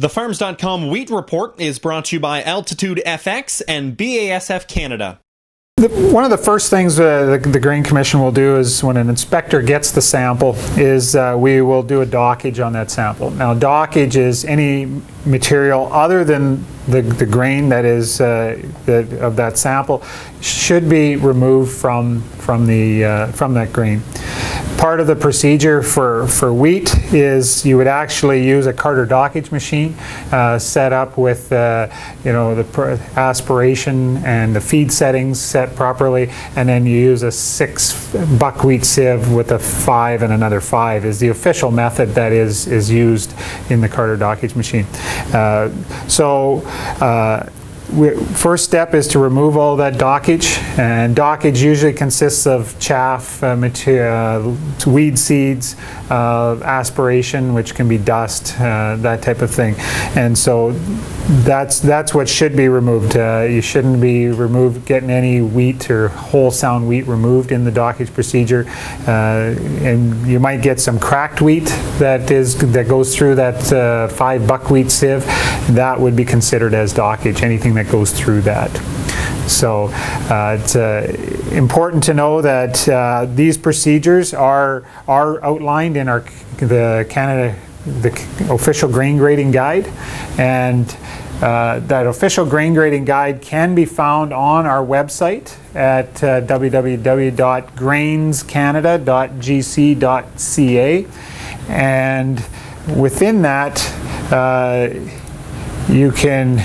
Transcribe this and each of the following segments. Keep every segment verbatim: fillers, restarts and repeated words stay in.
The Farms dot com Wheat Report is brought to you by Altitude F X and B A S F Canada. One of the first things uh, the, the Grain Commission will do is when an inspector gets the sample is uh, we will do a dockage on that sample. Now, dockage is any material other than the, the grain that is uh, the, of that sample should be removed from, from, the, uh, from that grain. Part of the procedure for, for wheat is you would actually use a Carter dockage machine uh, set up with uh, you know, the aspiration and the feed settings set properly, and then you use a six buckwheat sieve with a five and another five is the official method that is, is used in the Carter dockage machine. Uh, so uh, We, first step is to remove all that dockage, and dockage usually consists of chaff, uh, material, uh, weed seeds, uh, aspiration, which can be dust, uh, that type of thing. And so that's that's what should be removed. Uh, you shouldn't be removed getting any wheat or whole sound wheat removed in the dockage procedure. Uh, and you might get some cracked wheat that is that goes through that uh, five buckwheat sieve. That would be considered as dockage. Anything that that goes through that. So uh, it's uh, important to know that uh, these procedures are are outlined in our the Canada the official grain grading guide, and uh, that official grain grading guide can be found on our website at uh, w w w dot grains canada dot g c dot c a, and within that uh, you can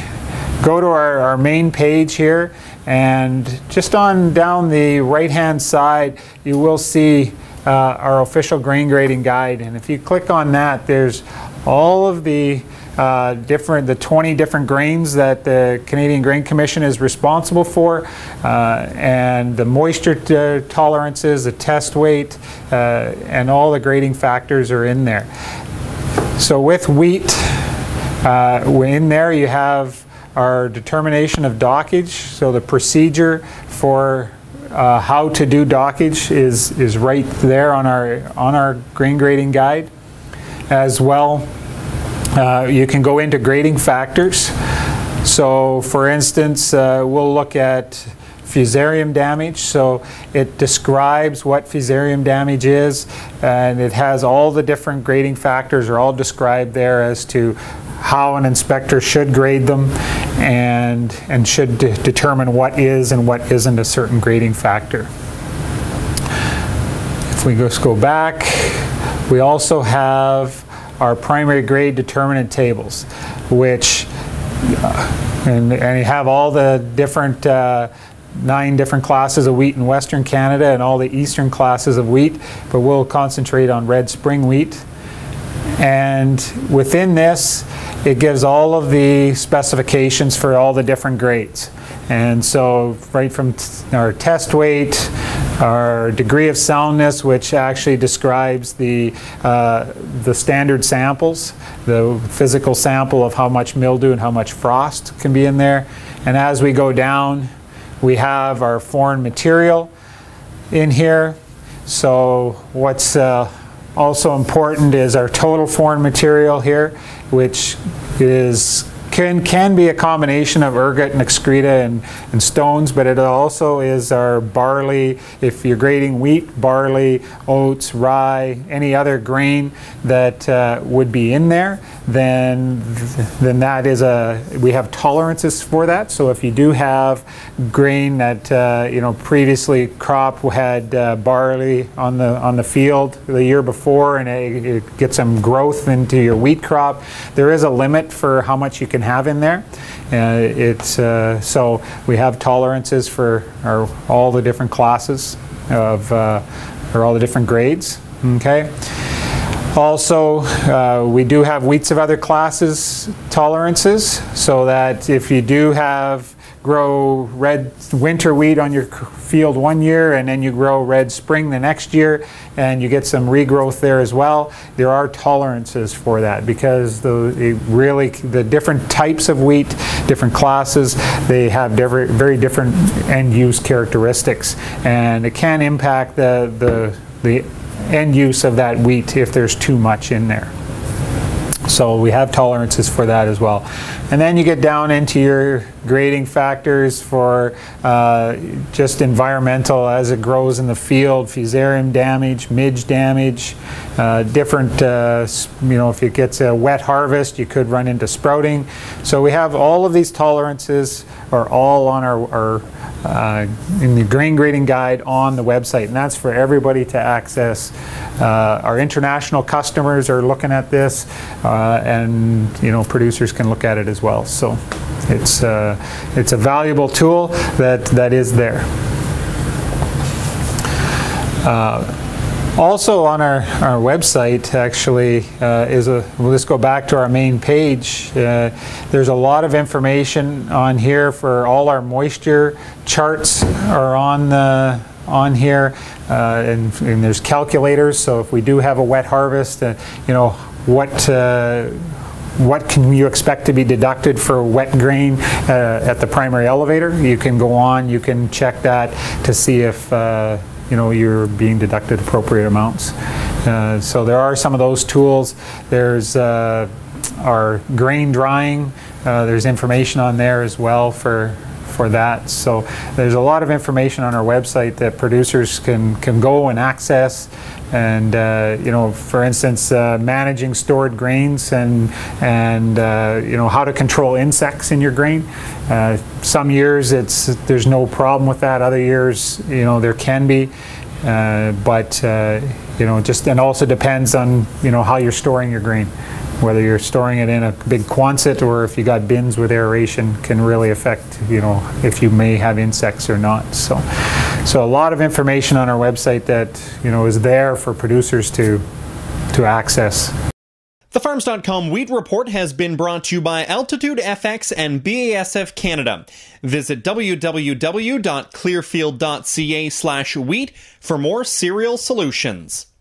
go to our, our main page here, and just on down the right hand side you will see uh, our official grain grading guide, and if you click on that there's all of the Uh, different, the twenty different grains that the Canadian Grain Commission is responsible for, uh, and the moisture t tolerances, the test weight, uh, and all the grading factors are in there. So with wheat, uh, in there you have our determination of dockage, so the procedure for uh, how to do dockage is is right there on our on our grain grading guide. As well, uh, you can go into grading factors. So, for instance, uh, we'll look at Fusarium damage, so it describes what fusarium damage is, and it has all the different grading factors are all described there as to how an inspector should grade them, and and should de- determine what is and what isn't a certain grading factor. If we just go back, we also have our primary grade determinant tables, which uh, and, and you have all the different uh, nine different classes of wheat in Western Canada and all the eastern classes of wheat, but we'll concentrate on red spring wheat. And within this, it gives all of the specifications for all the different grades. And so right from our test weight, our degree of soundness, which actually describes the, uh, the standard samples, the physical sample of how much mildew and how much frost can be in there. And as we go down, we have our foreign material in here. So what's uh, also important is our total foreign material here, which is can, can be a combination of ergot and excreta and, and stones, but it also is our barley. If you're grading wheat, barley, oats, rye, any other grain that uh, would be in there, then then that is a, we have tolerances for that. So if you do have grain that uh, you know previously crop had uh, barley on the on the field the year before, and it, it gets some growth into your wheat crop, there is a limit for how much you can have in there. Uh, it's uh, so we have tolerances for our, all the different classes of uh, or all the different grades. Okay. Also, uh, we do have wheats of other classes tolerances, so that if you do have grow red winter wheat on your field one year and then you grow red spring the next year and you get some regrowth there as well, there are tolerances for that, because the it really the different types of wheat, different classes, they have very different end use characteristics, and it can impact the the the end use of that wheat if there's too much in there. So we have tolerances for that as well. And then you get down into your grading factors for uh, just environmental as it grows in the field, fusarium damage, midge damage, uh, different, uh, you know, if it gets a wet harvest, you could run into sprouting. So we have all of these tolerances are all on our, our uh, in the grain grading guide on the website, and that's for everybody to access. Uh, our international customers are looking at this, uh, and you know, producers can look at it as well. So it's uh, it's a valuable tool that that is there. Uh, Also on our, our website actually uh, is a, we'll just go back to our main page. Uh, there's a lot of information on here for all our moisture charts are on the on here, uh, and, and there's calculators. So if we do have a wet harvest, uh, you know, what uh, what can you expect to be deducted for wet grain uh, at the primary elevator? You can go on, you can check that to see if uh, you know, you're being deducted appropriate amounts. Uh, so there are some of those tools. There's uh, our grain drying. Uh, there's information on there as well for for that. So there's a lot of information on our website that producers can can go and access. And uh, you know, for instance, uh, managing stored grains and and uh, you know, how to control insects in your grain. Uh, some years it's there's no problem with that. Other years, you know, there can be. Uh, but uh, you know, just and also depends on you know how you're storing your grain. Whether you're storing it in a big Quonset or if you got bins with aeration can really affect, you know, if you may have insects or not. So, so a lot of information on our website that, you know, is there for producers to, to access. The Farms dot com Wheat Report has been brought to you by Altitude F X and B A S F Canada. Visit w w w dot clearfield dot c a slash wheat for more cereal solutions.